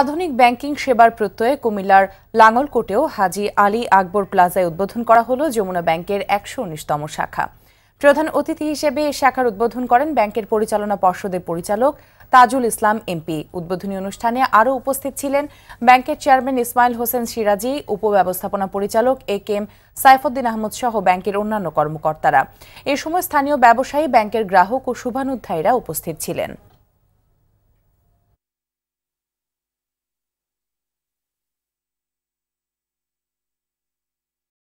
আধুনিক ব্যাংকিং সেবার প্রত্যয়ে কুমিল্লার লাঙ্গলকোটেও হাজী আলী আকবর প্লাজায় উদ্বোধন করা হলো যমুনা ব্যাংকের ১১৯তম শাখা। প্রধান অতিথি হিসেবে এই শাখার উদ্বোধন করেন ব্যাংকের পরিচালনা পর্ষদের পরিচালক তাজুল ইসলাম এমপি। উদ্বোধনী অনুষ্ঠানে আরও উপস্থিত ছিলেন ব্যাংকের চেয়ারম্যান ইসমাইল হোসে সিরাজি, উপব্যবস্থাপনা পরিচালক A.K.M. সাইফুদ্দি আহমদ সহ ব্যাংকের অন্যান্য কর্মকর্তারা। এ সময় স্থানীয় ব্যবসায়ী, ব্যাংকের গ্রাহক ও শুভানুধ্যায়ীরা উপস্থিত ছিলেন।